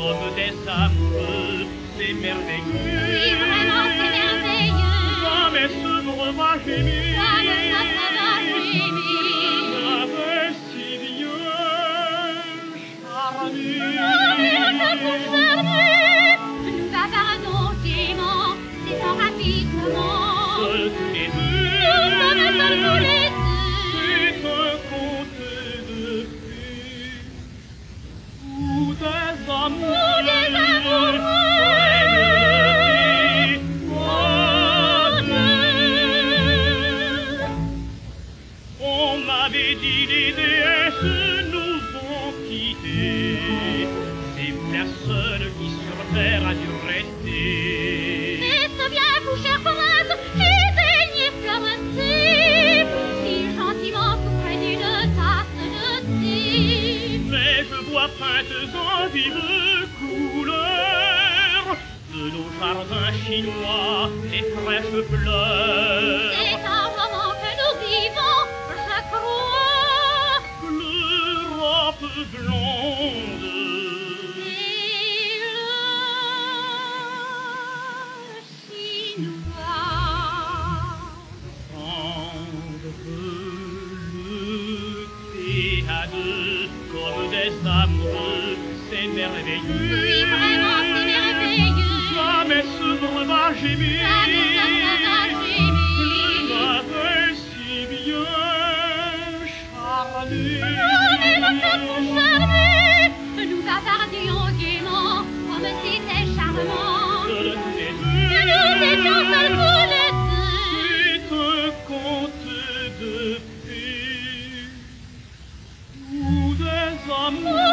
comme des sables, des merveilleux. Jamais ce ne va gémir. Jamais si vieux, charmé. Nous avons dément, disons rapidement. Seuls tous les deux. Chinois, les fraîches fleurs. C'est un moment que nous vivons, je crois. L'Europe blonde et le Chinois. Prendre le thé à deux comme des amoureux, c'est merveilleux. Oui, vraiment, c'est merveilleux. Jamais ce va gémir, jamais si bien charmé. Nous bavardions gaiement, comme c'était charmant. Nous étions seuls tous les deux. C'est un conte de fées ou des amours.